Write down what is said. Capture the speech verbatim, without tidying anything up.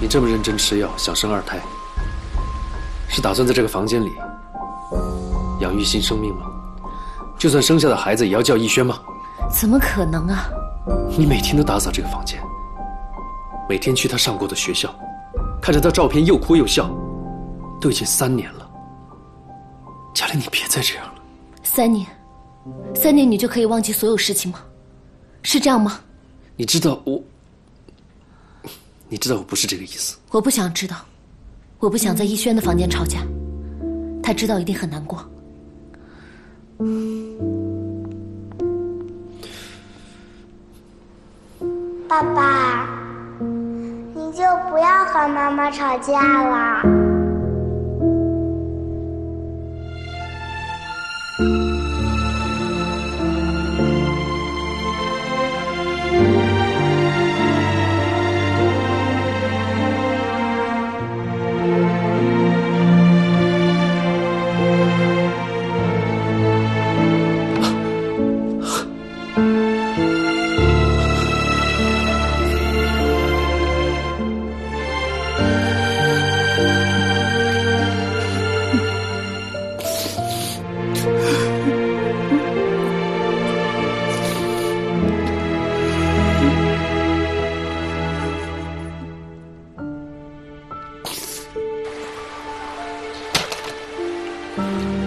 你这么认真吃药，想生二胎，是打算在这个房间里养育新生命吗？就算生下的孩子也要叫逸轩吗？怎么可能啊！你每天都打扫这个房间，每天去他上过的学校，看着他照片又哭又笑，都已经三年了。贾玲，你别再这样了。三年，三年你就可以忘记所有事情吗？是这样吗？你知道我。 你知道我不是这个意思。我不想知道，我不想在逸轩的房间吵架，他知道一定很难过。爸爸，你就不要和妈妈吵架了。Thank you.